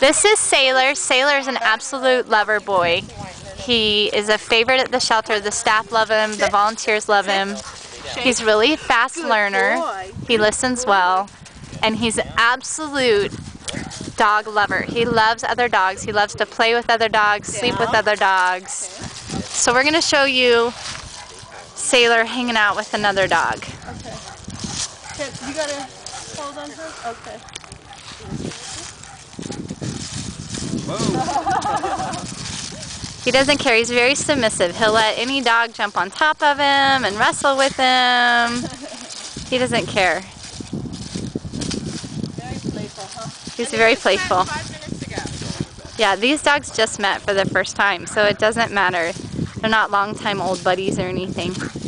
This is Sailor. Sailor is an absolute lover boy. He is a favorite at the shelter. The staff love him. The volunteers love him. He's really a fast learner. He listens well. And he's an absolute dog lover. He loves other dogs. He loves to play with other dogs, sleep with other dogs. So we're going to show you Sailor hanging out with another dog. Okay. You got to hold on to it? Okay. Whoa. He doesn't care. He's very submissive. He'll let any dog jump on top of him and wrestle with him. He doesn't care. He's very playful. 5 minutes ago. Yeah, these dogs just met for the first time, so it doesn't matter. They're not long-time old buddies or anything.